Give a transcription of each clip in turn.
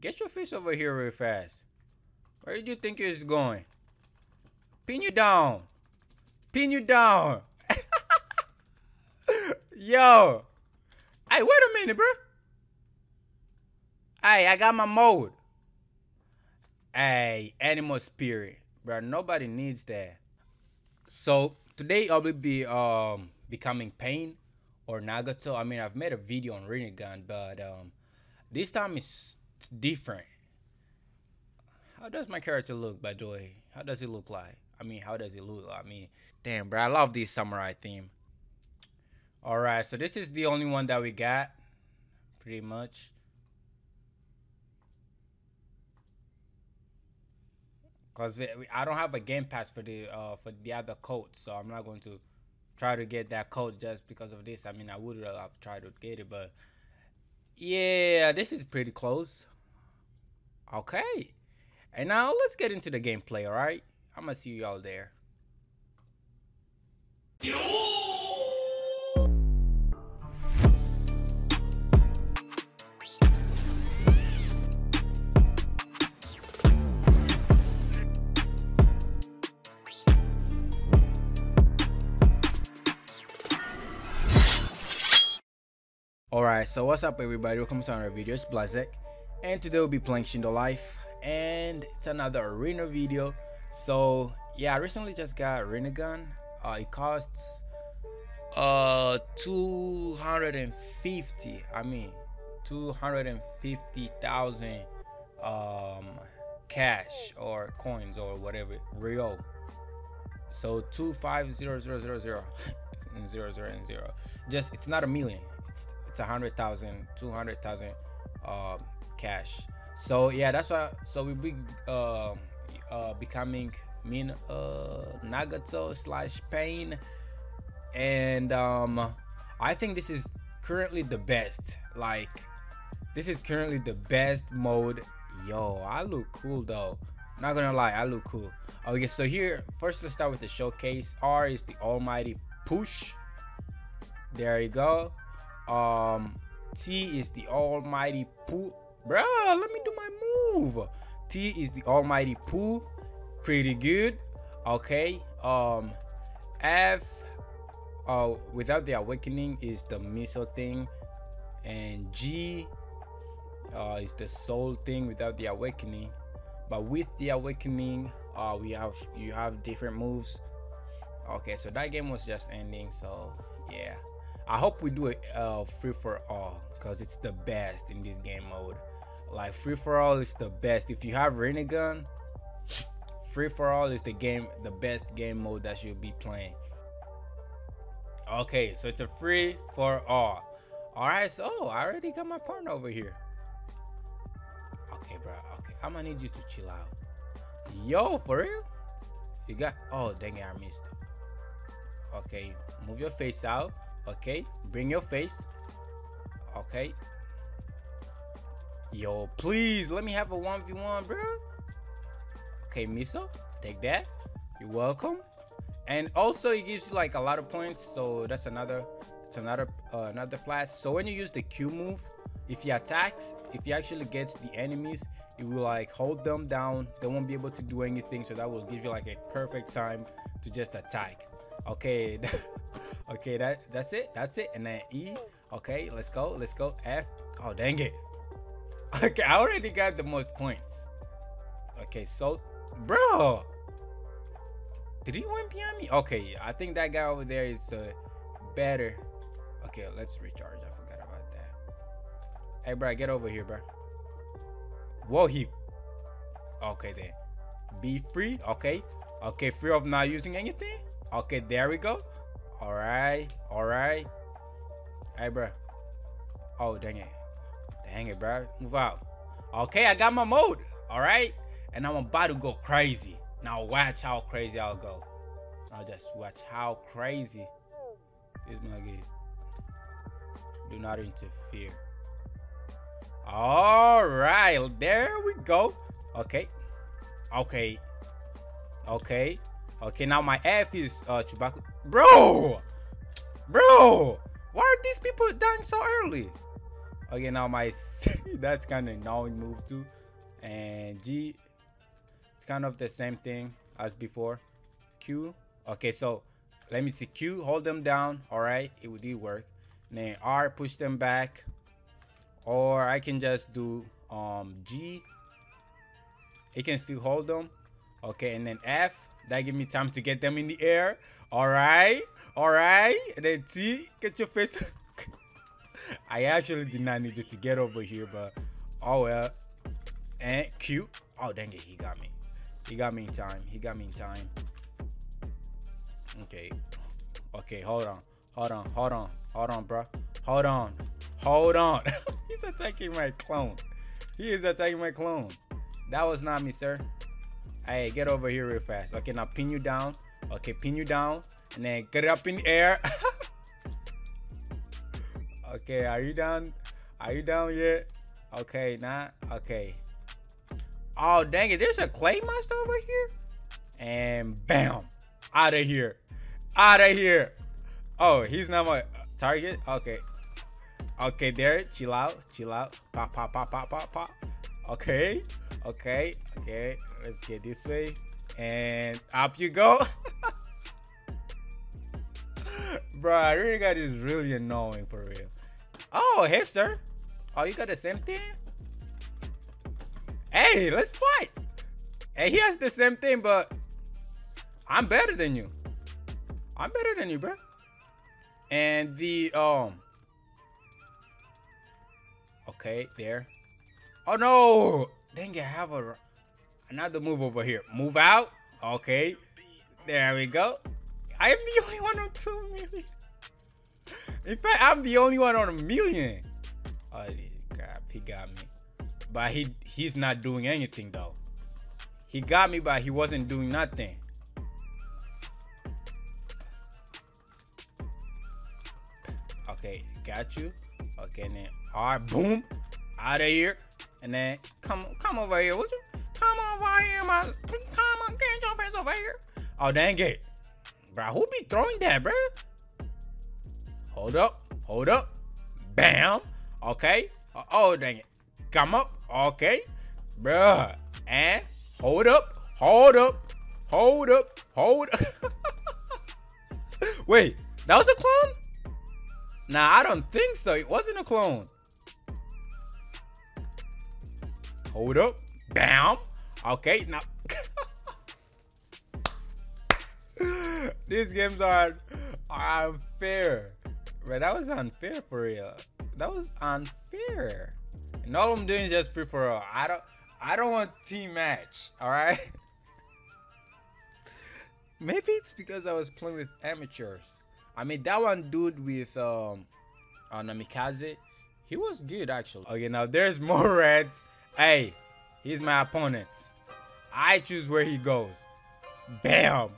Get your face over here real fast. Where do you think it's going? Pin you down. Pin you down. Yo. Hey, wait a minute, bro. Hey, I got my mode. Hey, animal spirit. Bro, nobody needs that. So, today I'll be becoming Pain or Nagato. I mean, I've made a video on Rinnegan, but this time it's different. How does my character look, by the way? How does it look like? I mean, how does it look? I mean, damn, bro, I love this samurai theme. All right, so this is the only one that we got, pretty much. Because I don't have a game pass for the other code, so I'm not going to try to get that code just because of this. I mean, I would have tried to get it, but yeah, this is pretty close. Okay. And now let's get into the gameplay, all right? I'm gonna see y'all there. Alright, so what's up everybody? Welcome to another video. It's Blazekk, and today we'll be playing Shindo Life. And it's another arena video. So yeah, I recently just got Rinnegan. It costs 250, I mean 250,000 cash or coins or whatever, real. So 250,000 and 000. Just, it's not a million, it's 100,000, 200,000 cash. So yeah, that's why. So we'll be becoming Nagato slash Pain, and I think this is currently the best. Like, this is currently the best mode. Yo, I look cool though. Not gonna lie, I look cool. Okay, so here first, let's start with the showcase. R is the almighty push. There you go. T is the almighty pull. Bro, let me do my move. T is the almighty pull. Pretty good. Okay. F, without the awakening, is the missile thing. And G is the soul thing without the awakening. But with the awakening, you have different moves. Okay, so that game was just ending, so yeah. I hope we do a free for all, because it's the best in this game mode. Like, free for all is the best. If you have Rinnegan, free for all is the game, the best game mode that you'll be playing. Okay, so it's a free for all. All right, so I already got my partner over here. Okay, bro. Okay, I'm gonna need you to chill out. Yo, for real? You got? Oh, dang it, I missed. Okay, move your face out. Okay, bring your face. Okay. Yo, please let me have a 1v1, bro. Okay, Miso, take that. You're welcome. And also, it gives you like a lot of points, so that's another. It's another class. So when you use the Q move, if he attacks, if he actually gets the enemies, it will like hold them down. They won't be able to do anything. So that will give you like a perfect time to just attack. Okay. Okay, that's it. And then E. Okay, let's go. F. Oh, dang it. Okay, I already got the most points. Okay, so bro, did he win behind me? Okay, I think that guy over there is better. Okay, let's recharge. I forgot about that. Hey bro, get over here, bro. Whoa, he. Okay, then be free. Okay, free of not using anything. Okay, there we go. All right. Hey, bro. Oh, dang it, bro. Move out. Okay, I got my mode. All right, and I'm about to go crazy. Now watch how crazy I'll go. Now just watch how crazy this muggy. Do not interfere. All right, there we go. Okay. Okay, now my F is Chewbacca. Bro! Why are these people dying so early? Okay, now my C, that's kind of annoying move too. And G, it's kind of the same thing as before. Q, okay, so let me see. Q, hold them down. All right, it did work. And then R, push them back. Or I can just do G. It can still hold them. Okay, and then F, that give me time to get them in the air. All right, all right. And then T, get your face. I actually did not need you to get over here, but oh well. And Q, oh dang it, he got me. He got me in time. He got me in time. Okay, okay, hold on, hold on, hold on, hold on, bro. Hold on, hold on. He's attacking my clone. He is attacking my clone. That was not me, sir. Hey, get over here real fast. Okay, now pin you down. Okay, pin you down, and then get it up in the air. Okay, are you down? Are you down yet? Okay, not okay. Oh dang it, there's a clay monster over here. And bam, out of here, out of here. Oh, he's not my target. Okay, okay, there, chill out, chill out. Pop, pop, pop, pop, pop, pop. Okay, okay, okay, let's get this way, and up you go. Bro, Rinnegan is really annoying for real. Oh, hey, sir. Oh, you got the same thing? Hey, let's fight. Hey, he has the same thing, but I'm better than you. I'm better than you, bro. And the, okay, there. Oh, no. Dang it, I have a, another move over here. Move out. Okay. There we go. I am the only one on 2 million. In fact, I'm the only one on 1 million. Oh crap, he got me. But he's not doing anything though. He got me, but he wasn't doing nothing. Okay, got you. Okay, and then R, boom, out of here. And then come over here, would you? Come over here, my. Come on, get your face over here. Oh dang it. Bro, who be throwing that, bro? Hold up, hold up. Bam. Okay. Oh, dang it. Come up. Okay. Bro. And hold up, hold up, hold up, hold up. Wait, that was a clone? Nah, I don't think so. It wasn't a clone. Hold up. Bam. Okay. Now. These games are unfair. Right, that was unfair for real. That was unfair. And all I'm doing is just free for all. I don't want team match, alright? Maybe it's because I was playing with amateurs. I mean that one dude with Namikaze, he was good actually. Okay, now there's more reds. Hey, he's my opponent. I choose where he goes. Bam!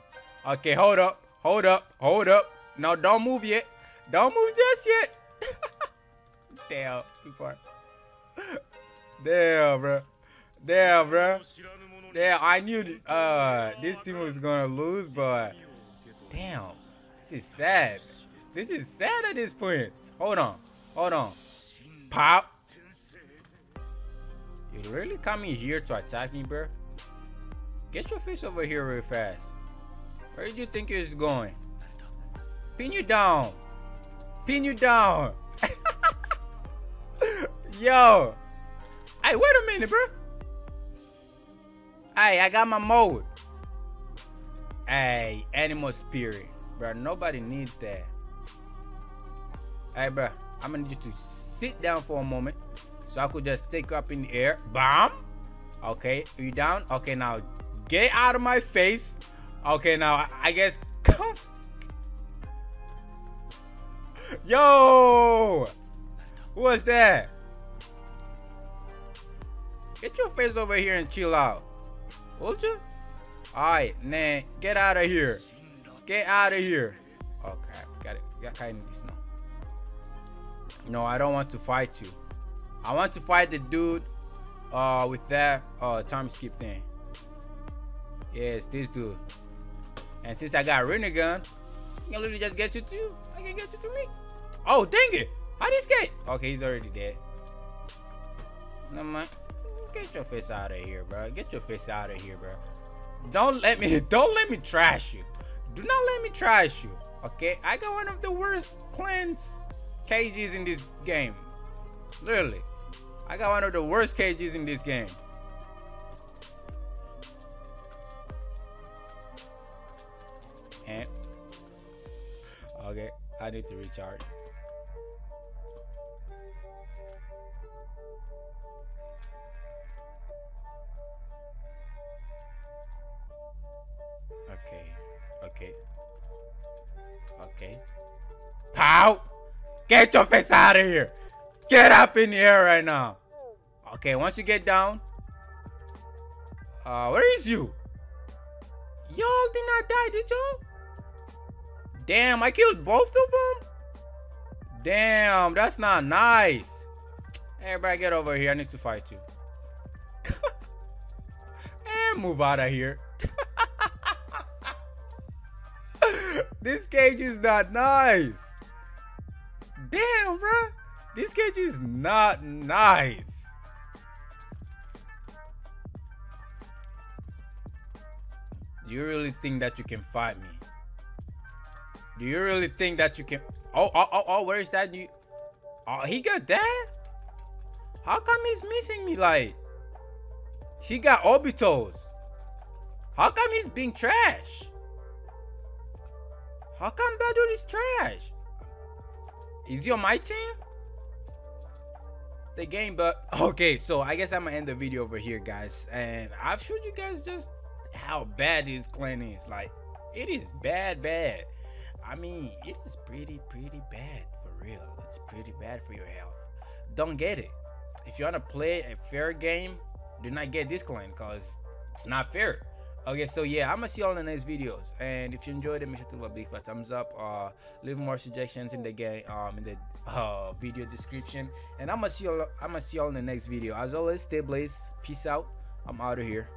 Okay, hold up, hold up, hold up. No, don't move yet. Don't move just yet. Damn, too far. Damn, bro. Damn, bro. Damn, I knew this team was gonna lose, but damn, this is sad. This is sad at this point. Hold on, hold on. Pop. You really coming here to attack me, bro? Get your face over here real fast. Where do you think it's going? Pin you down. Pin you down. Yo. Hey, wait a minute, bro. Hey, I got my mode. Hey, animal spirit. Bro, nobody needs that. Hey, bro. I'm going to need you to sit down for a moment. So I could just take you up in the air. Bam. Okay, are you down? Okay, now get out of my face. Okay, now I guess. Yo, who was that? Get your face over here and chill out, would you? All right, man, get out of here. Get out of here. Okay, got it. Got it. No, I don't want to fight you. I want to fight the dude with that time skip thing. Yes, this dude. And since I got Rinnegan, I can literally just get you to me. Oh, dang it. How did he escape? Okay, he's already dead. And I'm like, get your face out of here, bro. Get your face out of here, bro. Don't let me trash you. Do not let me trash you. Okay, I got one of the worst cleanse cages in this game. Literally, I got one of the worst cages in this game. And okay, I need to recharge. Okay. Pow! Get your face out of here! Get up in the air right now! Okay, once you get down... where is you? Y'all did not die, did y'all? Damn, I killed both of them? Damn, that's not nice. Everybody get over here, I need to fight you. And move out of here. This cage is not nice. Damn, bro. This cage is not nice. Do you really think that you can fight me? Do you really think that you can... Oh, where is that? You... Oh, he got that? How come he's missing me? Like, he got Obito's. How come he's being trash? How come that dude is trash? Is he on my team? The game, but okay, so I guess I'm gonna end the video over here, guys. And I've showed you guys just how bad this clan is. Like, it is bad. I mean, it is pretty bad for real. It's pretty bad for your health. Don't get it. If you wanna play a fair game, do not get this clan because it's not fair. Okay, so yeah, I'm gonna see y'all in the next videos, and if you enjoyed it, make sure to leave a thumbs up. Leave more suggestions in the game, in the video description, and I'm gonna see y'all in the next video. As always, stay blazed. Peace out. I'm out of here.